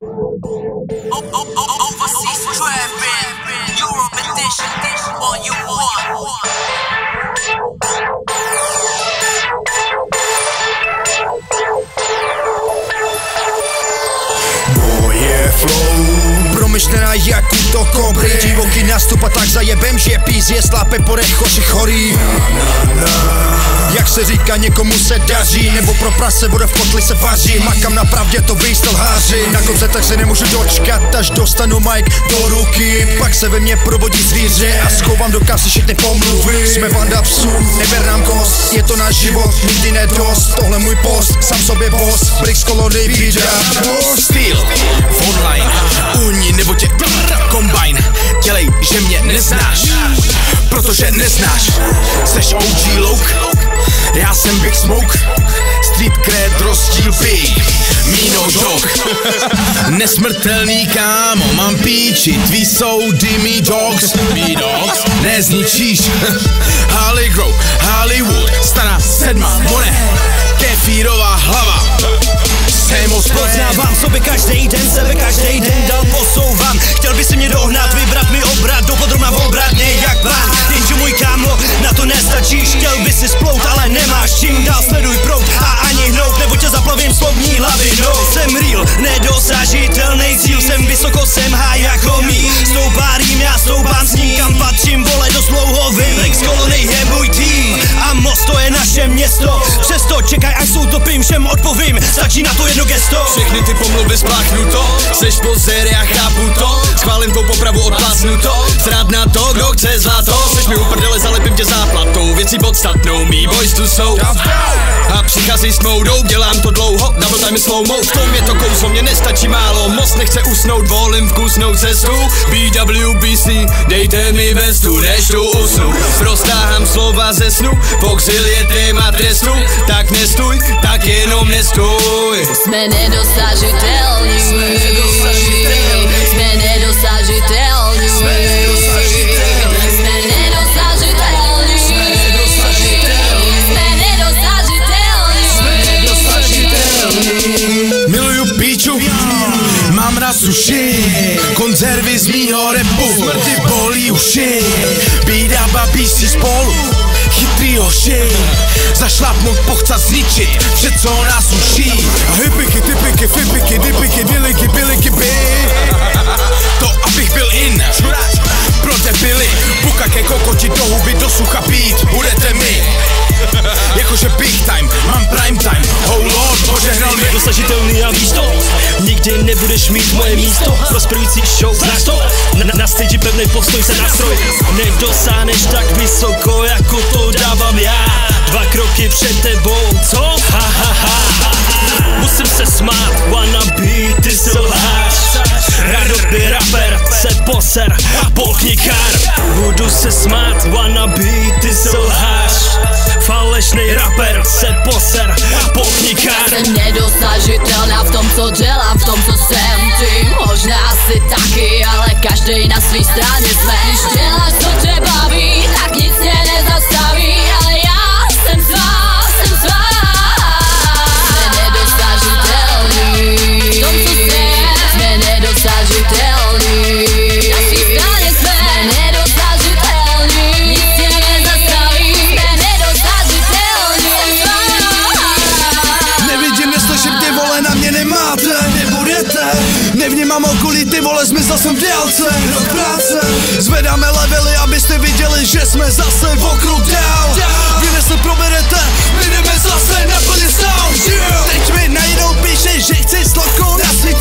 Overseas Trappin, Europe edition, all you want. Moje flow, promyšlená jak to kobry, divoký nástup a tak zajebem, že pís je slápe po rechoři chorý. Jak se říká, někomu se daří, nebo pro prase voda v kotli se vaří. Makám na pravdě, to vy lháři. Na koncertech se nemůžu dočkat, až dostanu mic do ruky. Pak se ve mně probodí zvíře a schovám do kasy všechny pomluvy. Jsme banda psů, neber nám kost, je to náš život, nikdy nedost. Tohle můj post, sám sobě boss, Bricks kolony vydá styl, online, uní nebo tě kombajn. Dělej, že mě neznáš, protože neznáš. Seš OG louk, já jsem Big Smoke, street cred, rozdíl pí, mínou dog. Nesmrtelný kámo, mám píči, tví jsou dimmy dogs, nezničíš. Harley Grove, Hollywood, stará sedma, moné, kefírová hlava. Poznávám sobě sebe každej den dal posouvám. Chtěl by si mě dohnat, vybrat mi obrat, dopodrobna obratně jak plán. Jenže můj kámo, na to nestačíš, chtěl by si splout, ale nemáš čím dál, sleduj proud a ani hnout, nebo tě zaplavím slovní lavinou. Jsem real, nedosažitelný cíl, jsem vysoko, jsem high jako míl. Stoupárím, já stoupám s ním, kam patřím, vole, dost dlouho vím. Bricks Colony je můj tým a most to je naše město, přesto čekaj, až soutopím, všem odpovím, stačí na to jedno gesto. Všechny ty pomluvy spláchnu to, seš pozér, já chápu to, schválím tvou popravu, odplásnu to, zrad na to, kdo chce zlato. Seš mi u prdele, zalepím tě záplatou, věcí podstatnou, mý boys tu jsou a přichází s moudou, dělám to dlouho, double time slow mo, v tom je to kouzlo, mě nestačí málo, moc nechce usnout, volím vkusnou cestu, BWBC, dejte mi vestu, než tu usnu, prostáhám slova ze snu, voxil je téma trestnu, tak nestůj, tak jenom nestůj. Jsme nedosažitelní, jsme nedosažitelní, jsme nedosažitelní, jsme nedosažitelní, jsme nedosažitelní, jsme nedosažitelní. Miluju píču, mám rád suši, konzervy z mýho repu, smrti bolí uši, bída babí si spolu. Chytrý hoši, zašlapnout, pochcat, zničit vše, co nás uší. Hypiky, typiky, fipiky, dipiky, diliky, biliky, by. To abych byl in, pro debily, puka ke kokoti do huby, do sucha pít, budete mi. Jakože big time, mám prime time, oh lord, požehnal mi. Nedosažitelný a víš to, nikdy nebudeš mít moje místo. Prosperující show, znáš to, na stage pevnej postoj se nástroj. Nedosáhneš tak vysoko, jako to dávám já, dva kroky před tebou, co? Ha, ha, ha, ha, ha. Musím se smát, wanna be, ty si lhář. Radoby rapper, se poser a polknikár. Budu se smát, wanna be, ty si lhář. Falešný rapper, se poser a polknikár. Jsem nedosažitelná v tom, co dělám, v tom, co jsem, ty možná asi taky, ale každej na svý straně jsme. Když děláš, co tě baví, tak nic tě nezastaví, ale já jsem svá, jsem svá. Jsme nedosažitelní, v tom, co jsem, jsme nedosažitelní, na svý straně jsme. Jsme nedosažitelní, nic tě nezastaví, jsme nedosažitelní, jsem svá. Nevidím, neslyším, ty vole, na mě nemáte, nebudete. Nevnímám okolí, ty vole, smysl jsem v délce. Do práce zvedáme levely, abyste viděli, že jsme zase v okruh dál. Vy ne se proberete, my jdeme zase na plný sound. Teď mi najednou píše, že chci sloku na svý